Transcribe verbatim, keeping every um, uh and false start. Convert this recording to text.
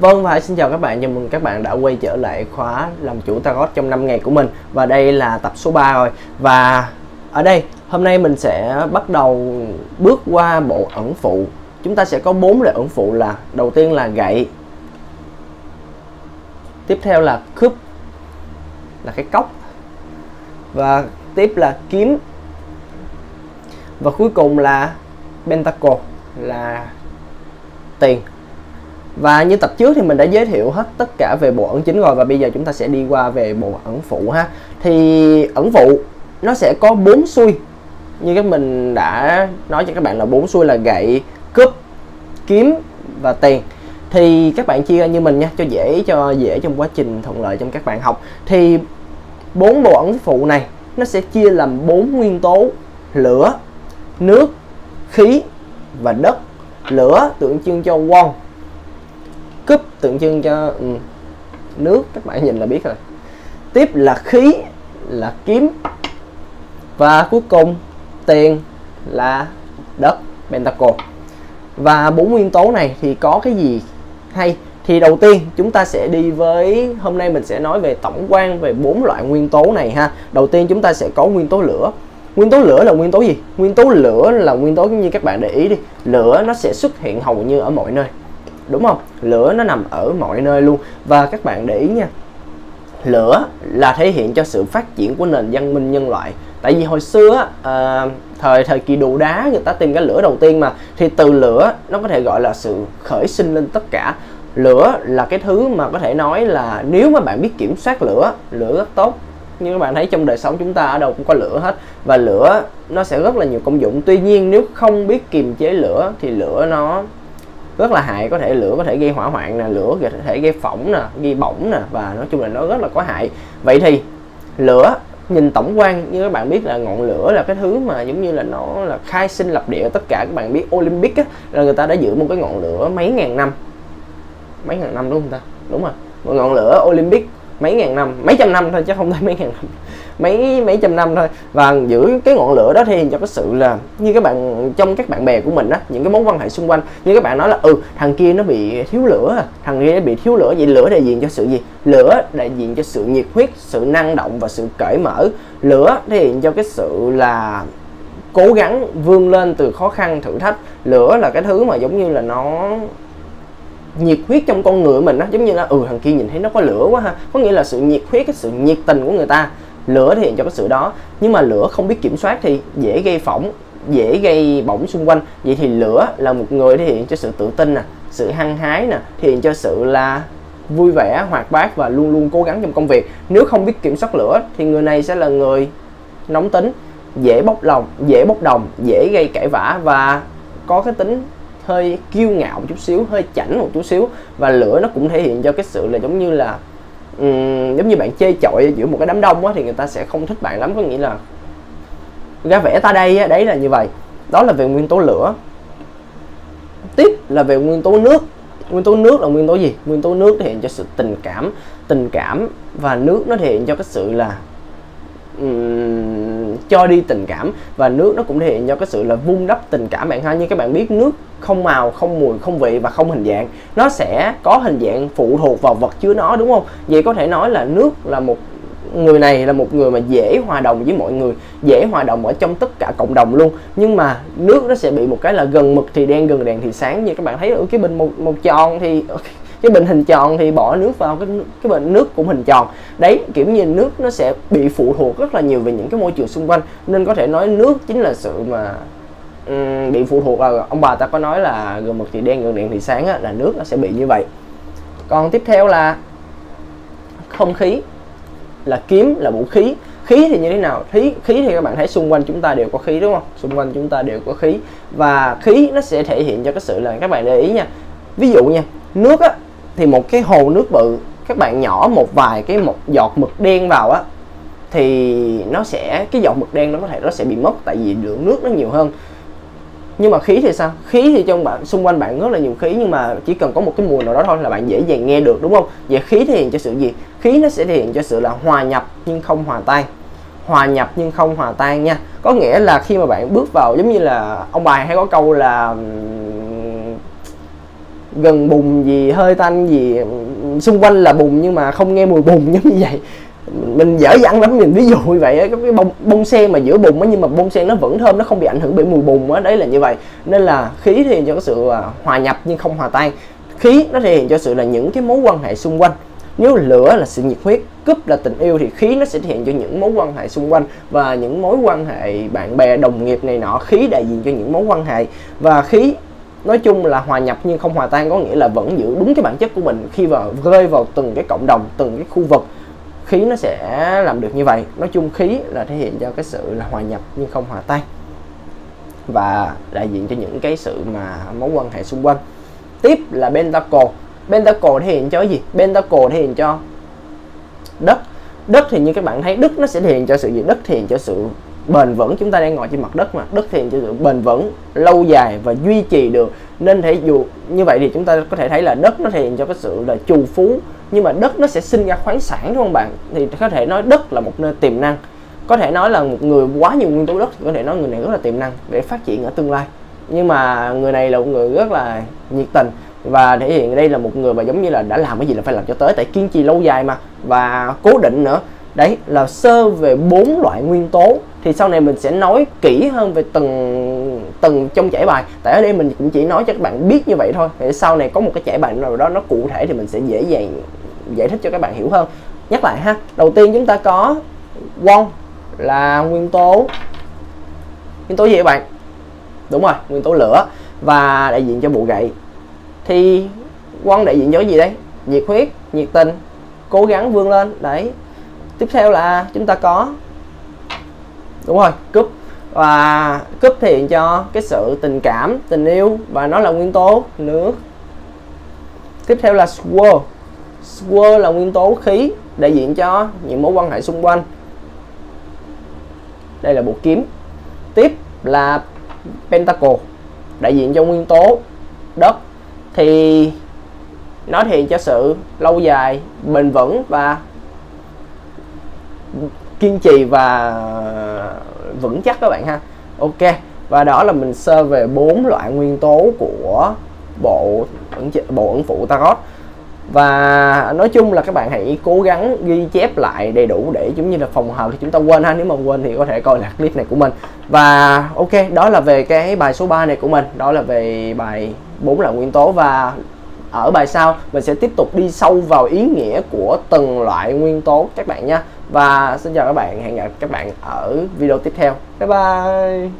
Vâng, và xin chào các bạn, chào mừng các bạn đã quay trở lại khóa làm chủ Tarot trong năm ngày của mình. Và đây là tập số ba rồi. Và ở đây hôm nay mình sẽ bắt đầu bước qua bộ ẩn phụ. Chúng ta sẽ có bốn loại ẩn phụ là: đầu tiên là gậy, tiếp theo là cúp, là cái cốc, và tiếp là kiếm, và cuối cùng là Pentacle, là tiền. Và như tập trước thì mình đã giới thiệu hết tất cả về bộ ẩn chính rồi, và bây giờ chúng ta sẽ đi qua về bộ ẩn phụ ha. Thì ẩn phụ nó sẽ có bốn xuôi, như các mình đã nói cho các bạn là bốn xuôi là gậy, cúp, kiếm và tiền. Thì các bạn chia như mình nha, cho dễ cho dễ trong quá trình thuận lợi trong các bạn học. Thì bốn bộ ẩn phụ này nó sẽ chia làm bốn nguyên tố: lửa, nước, khí và đất. Lửa tượng trưng cho Won, cúp tượng trưng cho ừ, nước, các bạn nhìn là biết rồi. Tiếp là khí là kiếm, và cuối cùng tiền là đất, Pentacle. Và bốn nguyên tố này thì có cái gì hay? Thì đầu tiên chúng ta sẽ đi với, hôm nay mình sẽ nói về tổng quan về bốn loại nguyên tố này ha. Đầu tiên chúng ta sẽ có nguyên tố lửa. Nguyên tố lửa là nguyên tố gì? Nguyên tố lửa là nguyên tố, như các bạn để ý đi, lửa nó sẽ xuất hiện hầu như ở mọi nơi, đúng không? Lửa nó nằm ở mọi nơi luôn. Và các bạn để ý nha, lửa là thể hiện cho sự phát triển của nền văn minh nhân loại. Tại vì hồi xưa à, thời thời kỳ đồ đá người ta tìm cái lửa đầu tiên mà. Thì từ lửa nó có thể gọi là sự khởi sinh lên tất cả. Lửa là cái thứ mà có thể nói là nếu mà bạn biết kiểm soát lửa, lửa rất tốt. Như các bạn thấy trong đời sống chúng ta ở đâu cũng có lửa hết. Và lửa nó sẽ rất là nhiều công dụng. Tuy nhiên nếu không biết kiềm chế lửa thì lửa nó rất là hại. Có thể lửa có thể gây hỏa hoạn nè, lửa có thể gây phỏng nè, gây bỏng nè, và nói chung là nó rất là có hại. Vậy thì lửa nhìn tổng quan, như các bạn biết là ngọn lửa là cái thứ mà giống như là nó là khai sinh lập địa tất cả. Các bạn biết Olympic á, là người ta đã giữ một cái ngọn lửa mấy ngàn năm, mấy ngàn năm đúng không ta? Đúng rồi, một ngọn lửa Olympic mấy ngàn năm, mấy trăm năm thôi chứ không tới mấy ngàn năm, mấy mấy trăm năm thôi. Và giữ cái ngọn lửa đó thì cho cái sự là như các bạn trong các bạn bè của mình á, những cái mối quan hệ xung quanh, như các bạn nói là ừ thằng kia nó bị thiếu lửa, thằng kia nó bị thiếu lửa. Vậy lửa đại diện cho sự gì? Lửa đại diện cho sự nhiệt huyết, sự năng động và sự cởi mở. Lửa thể hiện cho cái sự là cố gắng vươn lên từ khó khăn thử thách. Lửa là cái thứ mà giống như là nó nhiệt huyết trong con người mình á, giống như là ừ thằng kia nhìn thấy nó có lửa quá ha, có nghĩa là sự nhiệt huyết, cái sự nhiệt tình của người ta. Lửa thể hiện cho cái sự đó, nhưng mà lửa không biết kiểm soát thì dễ gây phỏng, dễ gây bỏng xung quanh. Vậy thì lửa là một người thể hiện cho sự tự tin nè, sự hăng hái nè, thể hiện cho sự là vui vẻ, hoạt bát và luôn luôn cố gắng trong công việc. Nếu không biết kiểm soát lửa thì người này sẽ là người nóng tính, dễ bốc lòng, dễ bốc đồng, dễ gây cãi vã và có cái tính hơi kiêu ngạo một chút xíu, hơi chảnh một chút xíu. Và lửa nó cũng thể hiện cho cái sự là giống như là um, giống như bạn chê chọi giữa một cái đám đông á, thì người ta sẽ không thích bạn lắm, có nghĩa là ra vẻ ta đây á, đấy là như vậy. Đó là về nguyên tố lửa. Tiếp là về nguyên tố nước. Nguyên tố nước là nguyên tố gì? Nguyên tố nước thể hiện cho sự tình cảm, tình cảm và nước nó thể hiện cho cái sự là Um, cho đi tình cảm. Và nước nó cũng thể hiện do cái sự là vun đắp tình cảm bạn ha. Như các bạn biết nước không màu, không mùi, không vị và không hình dạng. Nó sẽ có hình dạng phụ thuộc vào vật chứa nó, đúng không? Vậy có thể nói là nước là một người này là một người mà dễ hòa đồng với mọi người, dễ hòa đồng ở trong tất cả cộng đồng luôn. Nhưng mà nước nó sẽ bị một cái là gần mực thì đen, gần đèn thì sáng. Như các bạn thấy ở cái bình một, một tròn thì cái bình hình tròn thì bỏ nước vào cái cái bình nước cũng hình tròn đấy, kiểu như nước nó sẽ bị phụ thuộc rất là nhiều về những cái môi trường xung quanh. Nên có thể nói nước chính là sự mà um, bị phụ thuộc, là ông bà ta có nói là gần mực thì đen, gần đèn thì sáng á, là nước nó sẽ bị như vậy. Còn tiếp theo là không khí, là kiếm, là vũ khí. Khí thì như thế nào? Khí khí thì các bạn thấy xung quanh chúng ta đều có khí, đúng không? Xung quanh chúng ta đều có khí. Và khí nó sẽ thể hiện cho cái sự là, các bạn để ý nha, ví dụ nha, nước á thì một cái hồ nước bự, các bạn nhỏ một vài cái một giọt mực đen vào á thì nó sẽ, cái giọt mực đen nó có thể nó sẽ bị mất, tại vì lượng nước nó nhiều hơn. Nhưng mà khí thì sao? Khí thì trong bạn, xung quanh bạn rất là nhiều khí, nhưng mà chỉ cần có một cái mùi nào đó thôi là bạn dễ dàng nghe được, đúng không? Vậy khí thể hiện cho sự gì? Khí nó sẽ thể hiện cho sự là hòa nhập nhưng không hòa tan. Hòa nhập nhưng không hòa tan nha. Có nghĩa là khi mà bạn bước vào, giống như là ông bà hay có câu là gần bùn gì, hơi tanh gì, xung quanh là bùn nhưng mà không nghe mùi bùn giống như vậy. Mình dở dặn lắm, nhìn ví dụ như vậy á, cái bông, bông sen mà giữa bùn á, nhưng mà bông sen nó vẫn thơm, nó không bị ảnh hưởng bởi mùi bùn á, đấy là như vậy. Nên là khí thể hiện cho cái sự hòa nhập nhưng không hòa tan. Khí nó thể hiện cho sự là những cái mối quan hệ xung quanh. Nếu lửa là sự nhiệt huyết, cúp là tình yêu, thì khí nó sẽ thể hiện cho những mối quan hệ xung quanh và những mối quan hệ bạn bè, đồng nghiệp này nọ. Khí đại diện cho những mối quan hệ, và khí nói chung là hòa nhập nhưng không hòa tan, có nghĩa là vẫn giữ đúng cái bản chất của mình khi vào rơi vào từng cái cộng đồng, từng cái khu vực. Khí nó sẽ làm được như vậy. Nói chung khí là thể hiện cho cái sự là hòa nhập nhưng không hòa tan, và đại diện cho những cái sự mà mối quan hệ xung quanh. Tiếp là Pentacle. Pentacle thể hiện cho gì? Pentacle thể hiện cho đất. Đất thì như các bạn thấy, đất nó sẽ thể hiện cho sự gì? Đất thể hiện cho sự bền vững. Chúng ta đang ngồi trên mặt đất mà. Đất thể hiện cho sự bền vững, lâu dài và duy trì được. Nên thể dù như vậy thì chúng ta có thể thấy là đất nó thể hiện cho cái sự là trù phú, nhưng mà đất nó sẽ sinh ra khoáng sản, đúng không bạn? Thì có thể nói đất là một nơi tiềm năng. Có thể nói là một người quá nhiều nguyên tố đất thì có thể nói người này rất là tiềm năng để phát triển ở tương lai. Nhưng mà người này là một người rất là nhiệt tình, và thể hiện đây là một người mà giống như là đã làm cái gì là phải làm cho tới, tại kiên trì lâu dài mà, và cố định nữa. Đấy là sơ về bốn loại nguyên tố. Thì sau này mình sẽ nói kỹ hơn về từng từng trong trải bài, tại ở đây mình cũng chỉ nói cho các bạn biết như vậy thôi. Thì sau này có một cái trải bài nào đó nó cụ thể thì mình sẽ dễ dàng giải thích cho các bạn hiểu hơn. Nhắc lại ha, đầu tiên chúng ta có Won là nguyên tố nguyên tố gì các bạn? Đúng rồi, nguyên tố lửa, và đại diện cho bộ gậy. Thì Won đại diện cho gì đấy? Nhiệt huyết, nhiệt tình, cố gắng vươn lên. Đấy, tiếp theo là chúng ta có, đúng rồi, cúp. Và cúp thể hiện cho cái sự tình cảm, tình yêu, và nó là nguyên tố nước. Tiếp theo là swirl. Swirl là nguyên tố khí, đại diện cho những mối quan hệ xung quanh. Đây là bộ kiếm. Tiếp là Pentacle, đại diện cho nguyên tố đất. Thì nó thể hiện cho sự lâu dài, bền vững và kiên trì và vững chắc các bạn ha. Ok, và đó là mình sơ về bốn loại nguyên tố của bộ bộ ẩn phụ Tarot. Và nói chung là các bạn hãy cố gắng ghi chép lại đầy đủ để giống như là phòng hợp thì chúng ta quên ha. Nếu mà quên thì có thể coi lại clip này của mình. Và ok, đó là về cái bài số ba này của mình. Đó là về bài bốn loại nguyên tố, và ở bài sau mình sẽ tiếp tục đi sâu vào ý nghĩa của từng loại nguyên tố các bạn nha. Và xin chào các bạn, hẹn gặp các bạn ở video tiếp theo. Bye bye.